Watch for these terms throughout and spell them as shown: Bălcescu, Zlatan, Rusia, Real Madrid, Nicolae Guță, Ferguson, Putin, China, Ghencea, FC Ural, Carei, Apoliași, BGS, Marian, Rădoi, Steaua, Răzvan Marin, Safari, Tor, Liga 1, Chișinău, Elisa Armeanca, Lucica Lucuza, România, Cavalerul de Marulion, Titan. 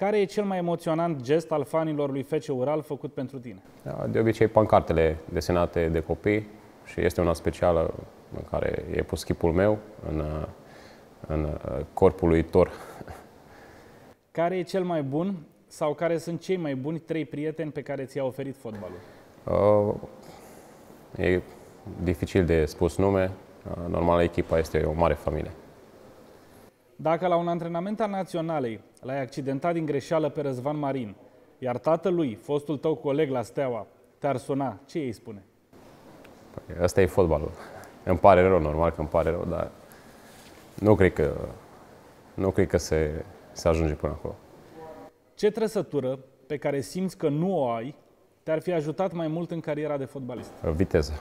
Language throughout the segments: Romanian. Care e cel mai emoționant gest al fanilor lui FC Ural făcut pentru tine? De obicei, pancartele desenate de copii și este una specială în care e pus chipul meu în corpul lui Tor. Care e cel mai bun sau care sunt cei mai buni 3 prieteni pe care ți-a oferit fotbalul? E dificil de spus nume. Normal, echipa este o mare familie. Dacă la un antrenament al Naționalei l-ai accidentat din greșeală pe Răzvan Marin, iar tatălui, fostul tău coleg la Steaua, te-ar suna, ce îi spune? Păi, asta e fotbalul. Îmi pare rău, normal că îmi pare rău, dar nu cred că se ajunge până acolo. Ce trăsătură pe care simți că nu o ai te-ar fi ajutat mai mult în cariera de fotbalist? Viteza.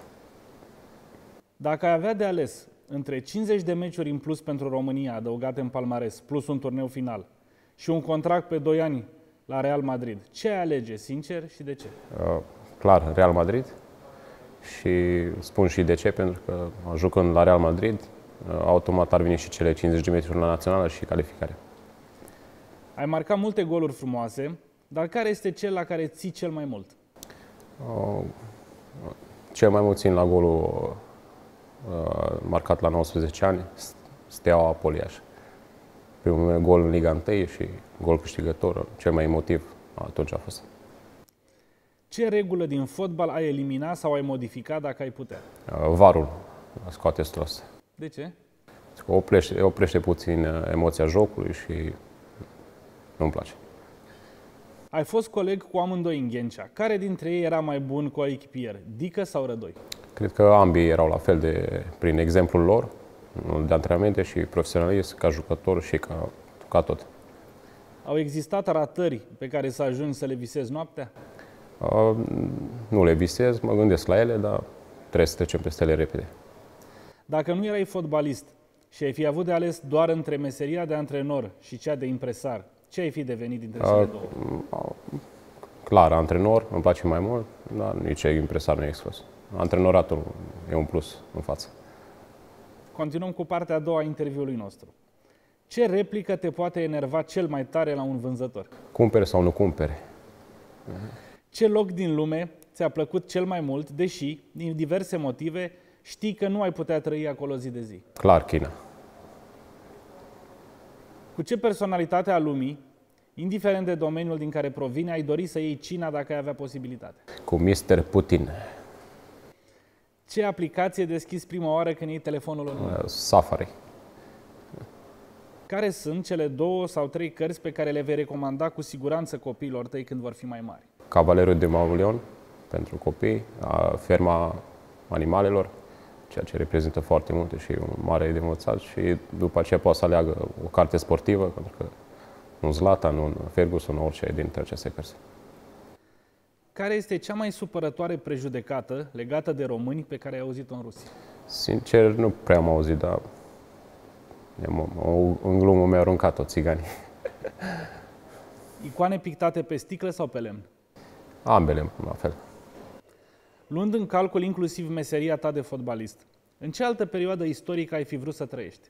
Dacă ai avea de ales între 50 de meciuri în plus pentru România adăugate în palmares, plus un turneu final, și un contract pe 2 ani la Real Madrid, ce alege, sincer, și de ce? Clar, Real Madrid. Și spun și de ce, pentru că jucând la Real Madrid, automat ar veni și cele 50 de meciuri la Națională și calificare. Ai marcat multe goluri frumoase, dar care este cel la care ții cel mai mult? Cel mai mult țin la golul marcat la 19 ani, Steaua Apoliași. Primul meu gol în Liga 1 și gol câștigător, cel mai emotiv atunci a fost. Ce regulă din fotbal ai elimina sau ai modifica dacă ai putea? Varul scoate stros. De ce? Oprește puțin emoția jocului și nu-mi place. Ai fost coleg cu amândoi în Ghencea. Care dintre ei era mai bun cu echipier, Dica sau Rădoi? Cred că ambii erau la fel de prin exemplul lor, de antrenamente și profesionalism, ca jucător și ca tot. Au existat ratări pe care să ajungi să le visezi noaptea? Nu le visez, mă gândesc la ele, dar trebuie să trecem peste ele repede. Dacă nu erai fotbalist și ai fi avut de ales doar între meseria de antrenor și cea de impresar, ce ai fi devenit dintre cele două? Clar, antrenor, îmi place mai mult, dar nici impresar nu e exclus. Antrenoratul e un plus în față. Continuăm cu partea a doua a interviului nostru. Ce replică te poate enerva cel mai tare la un vânzător? Cumperi sau nu cumperi? Ce loc din lume ți-a plăcut cel mai mult, deși, din diverse motive, știi că nu ai putea trăi acolo zi de zi? Clar, China. Cu ce personalitate a lumii, indiferent de domeniul din care provine, ai dori să iei cina dacă ai avea posibilitate? Cu Mr. Putin. Ce aplicație deschizi prima oară când iei telefonul în mână? Safari. Care sunt cele 2 sau 3 cărți pe care le vei recomanda cu siguranță copiilor tăi când vor fi mai mari? Cavalerul de Marulion pentru copii, ferma animalelor, ceea ce reprezintă foarte multe și un mare de învățat, și după aceea poate să aleagă o carte sportivă, pentru că un Zlatan, un Ferguson, orice dintre aceste cărți. Care este cea mai supărătoare prejudecată legată de români pe care ai auzit-o în Rusia? Sincer, nu prea am auzit, dar în glumă mi-a aruncat-o țiganii. Icoane pictate pe sticlă sau pe lemn? Ambele, la fel. Luând în calcul inclusiv meseria ta de fotbalist, în ce altă perioadă istorică ai fi vrut să trăiești?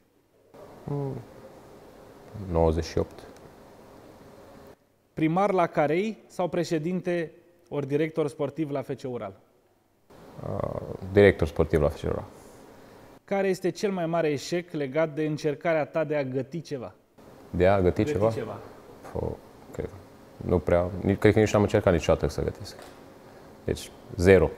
98. Primar la Carei sau președinte ori director sportiv la FC Ural? Director sportiv la FC Ural. Care este cel mai mare eșec legat de încercarea ta de a găti ceva? De a găti ceva? Nu prea, cred că nici n-am încercat niciodată să gătesc. Deci, 0.